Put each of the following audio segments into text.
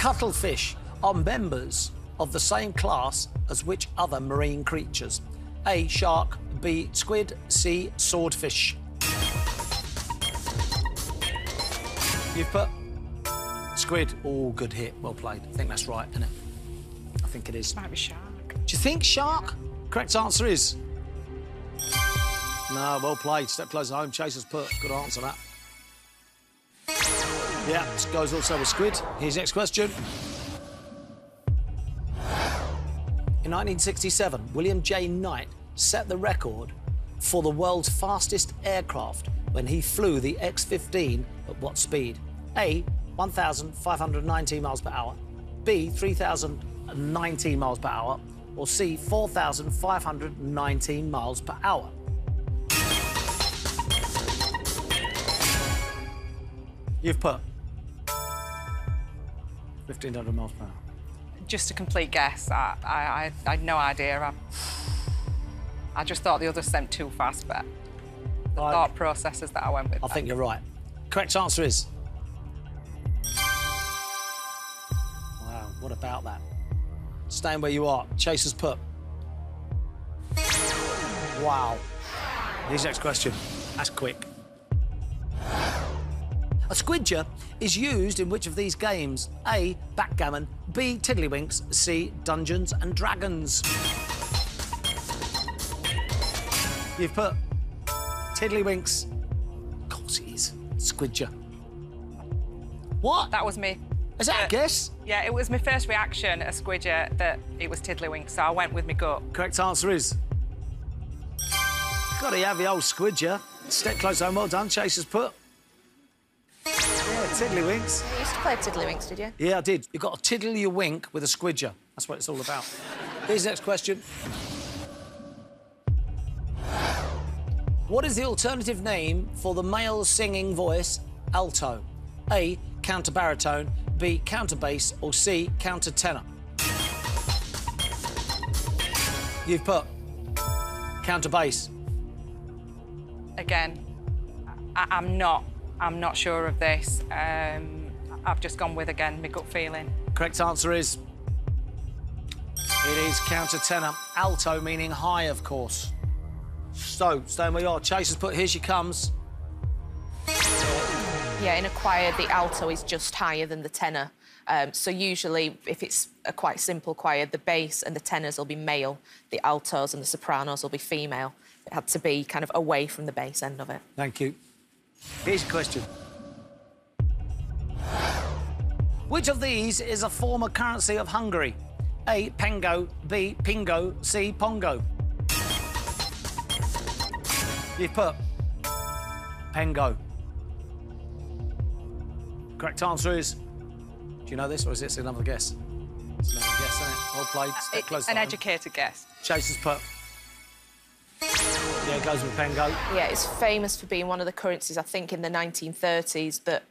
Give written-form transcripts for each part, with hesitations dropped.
Cuttlefish are members of the same class as which other marine creatures? A. Shark. B. Squid. C. Swordfish. You've put squid. Oh, good hit. Well played. I think that's right, isn't it? I think it is. Might be shark. Do you think shark? Correct answer is... No, well played. Step closer home. Chaser's put. Good answer, that. Yeah, this goes also with squid. Here's next question. In 1967, William J. Knight set the record for the world's fastest aircraft when he flew the X-15 at what speed? A, 1,519 miles per hour, B, 3,019 miles per hour, or C, 4,519 miles per hour. You've put 1,500 miles per hour. Just a complete guess. I had no idea. I just thought the others sent too fast, but the thought processes that I went with. I think you're right. Correct answer is... Wow, what about that? Staying where you are. Chaser's put. Wow. Here's next question. That's quick. A squidger is used in which of these games? A, backgammon, B, tiddlywinks, C, Dungeons and Dragons. You've put tiddlywinks. Of course it is. Squidger. What? That was me. Is that a guess? Yeah, it was my first reaction, a squidger, that it was tiddlywinks, so I went with my gut. Correct answer is... Gotta have the old squidger. Step close home, well done. Chaser's put. Yeah, tiddlywinks. You used to play tiddlywinks, did you? Yeah, I did. You've got to tiddle your wink with a squidger. That's what it's all about. Here's the next question. What is the alternative name for the male singing voice alto? A, counter-baritone, B, counter-bass, or C, counter-tenor? You've put counter-bass. Again, I'm not sure of this. I've just gone with, again, my gut feeling. Correct answer is... It is counter-tenor. Alto meaning high, of course. So, staying where you are. Chaser's put, here she comes. Yeah, in a choir, the alto is just higher than the tenor. So usually, if it's a quite simple choir, the bass and the tenors will be male, the altos and the sopranos will be female. It had to be kind of away from the bass end of it. Thank you. Here's a question. Which of these is a former currency of Hungary? A, Pengo, B, Pingo, C, Pongo. You've put Pengo. Correct answer is... Do you know this, or is this another guess? It's another guess, isn't it? Well played. Step close to home. An educated guess. Chaser's put. Yeah, it goes with Pengo. Yeah, it's famous for being one of the currencies, I think, in the 1930s that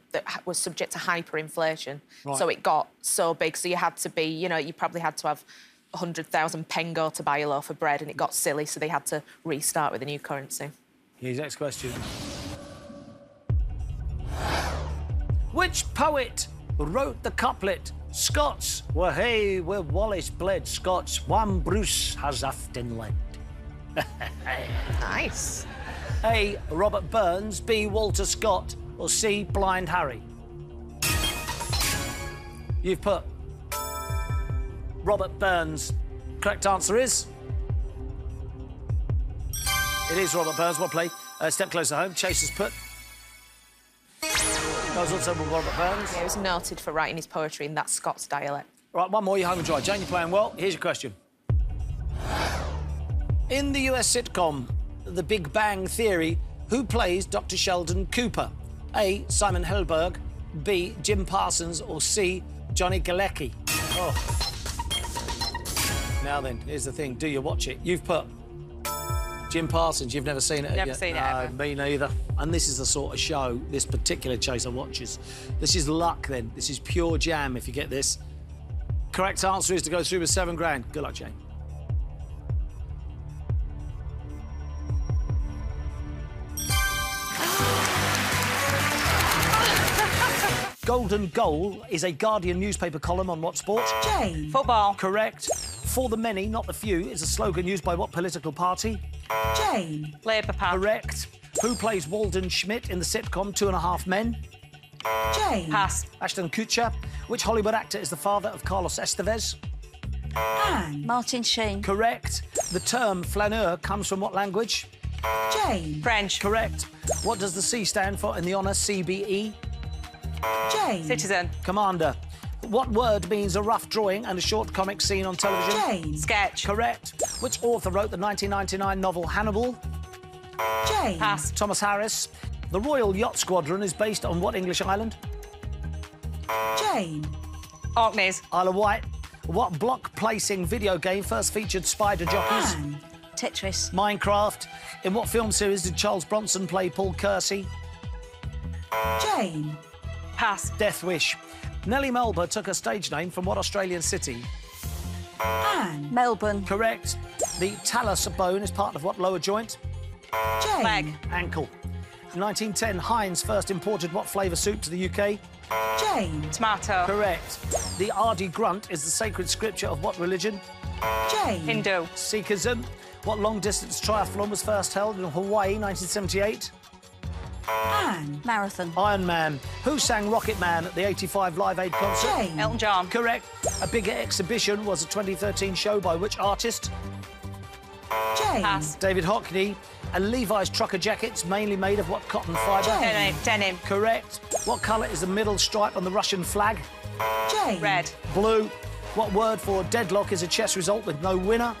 was subject to hyperinflation. Right. So it got so big, so you had to be... You know, you probably had to have 100,000 Pengo to buy a loaf of bread, and it got silly, so they had to restart with a new currency. Here's next question. Which poet wrote the couplet, Scots were hey where Wallace bled, Scots one Bruce has often led? Nice. A, Robert Burns, B, Walter Scott, or C, Blind Harry? You've put Robert Burns. Correct answer is... It is Robert Burns. Well played. Step closer home. Chaser's put. That was also with Robert Burns. Yeah, he was noted for writing his poetry in that Scots dialect. Right, one more. You're home and dry. Jane, you're playing well. Here's your question. In the US sitcom The Big Bang Theory, who plays Dr. Sheldon Cooper? A, Simon Helberg, B, Jim Parsons, or C, Johnny Galecki? Oh. Now then, here's the thing. Do you watch it? You've put Jim Parsons. You've never seen it yet? Never seen it ever. Me neither. And this is the sort of show this particular chaser watches. This is luck, then. This is pure jam, if you get this. Correct answer is to go through with £7,000. Good luck, Jane. Golden Goal is a Guardian newspaper column on what sport? J. Football. Correct. For the many, not the few, is a slogan used by what political party? J. Labour Party. Correct. Who plays Walden Schmidt in the sitcom 2.5 Men? J. Pass. Ashton Kutcher. Which Hollywood actor is the father of Carlos Estevez? And Martin Sheen. Correct. The term flaneur comes from what language? J. French. Correct. What does the C stand for in the honour CBE? J. Citizen. Commander. What word means a rough drawing and a short comic scene on television? J. Sketch. Correct. Which author wrote the 1999 novel Hannibal? J. Pass. Thomas Harris. The Royal Yacht Squadron is based on what English island? J. Orkneys. Isle of Wight. What block-placing video game first featured spider jockeys? Tetris. Minecraft. In what film series did Charles Bronson play Paul Kersey? J. Pass. Death Wish. Nellie Melba took her stage name from what Australian city? Melbourne. Correct. The talus bone is part of what lower joint? J. Leg. Ankle. In 1910, Heinz first imported what flavour soup to the UK? J. Tomato. Correct. The Adi Grunt is the sacred scripture of what religion? J. Hindu. Sikhism. What long-distance triathlon was first held in Hawaii, 1978? Marathon. Iron Man. Who sang Rocket Man at the 85 Live Aid concert? J. Elton John. Correct. A bigger exhibition was a 2013 show by which artist? J. Pass. David Hockney. And Levi's trucker jackets, mainly made of what cotton fibre? Denim. Correct. What colour is the middle stripe on the Russian flag? J. Red. Blue. What word for deadlock is a chess result with no winner?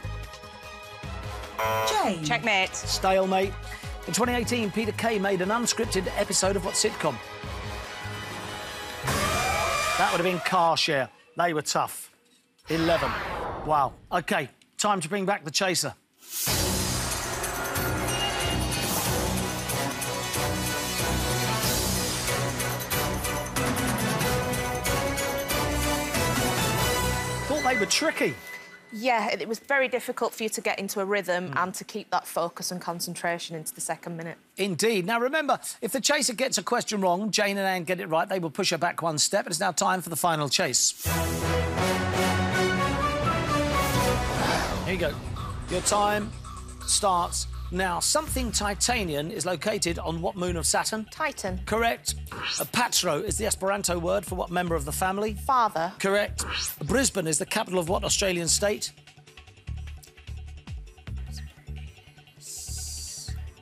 J. Checkmate. Stalemate. In 2018, Peter Kay made an unscripted episode of what sitcom? That would have been Car Share. They were tough. 11. Wow. OK, time to bring back the chaser. They were tricky. Yeah, it was very difficult for you to get into a rhythm and to keep that focus and concentration into the second minute. Indeed. Now, remember, if the chaser gets a question wrong, Jane and Anne get it right, they will push her back one step. It's now time for the final chase. Here you go. Your time starts now. Something Titanian is located on what moon of Saturn? Titan. Correct. A patro is the Esperanto word for what member of the family? Father. Correct. Brisbane is the capital of what Australian state?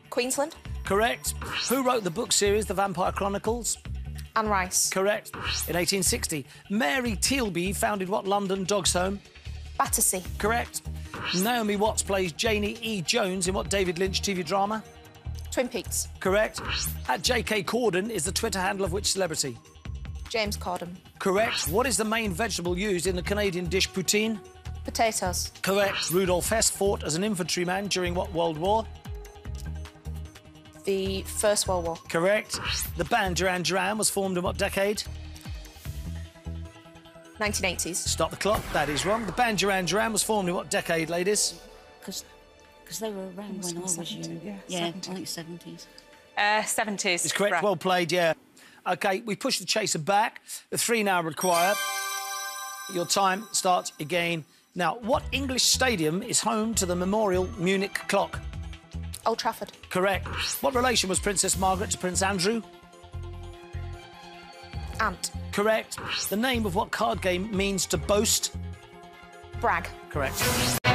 Queensland. Correct. Who wrote the book series The Vampire Chronicles? Anne Rice. Correct. In 1860, Mary Tealby founded what London dog's home? Battersea. Correct. Naomi Watts plays Janie E. Jones in what David Lynch TV drama? Twin Peaks. Correct. At J.K. Corden is the Twitter handle of which celebrity? James Corden. Correct. What is the main vegetable used in the Canadian dish poutine? Potatoes. Correct. Rudolf Hess fought as an infantryman during what World War? The First World War. Correct. The band Duran Duran was formed in what decade? 1980s. Stop the clock. That is wrong. The band Duran Duran was formed in what decade, ladies? Because they were around when I was young. Yeah, I think 70s. 70s. It's correct. Right. Well played, yeah. OK, we push the chaser back. The three now required. Your time starts again. Now, what English stadium is home to the memorial Munich clock? Old Trafford. Correct. What relation was Princess Margaret to Prince Andrew? Aunt. Correct. The name of what card game means to boast? Brag. Correct.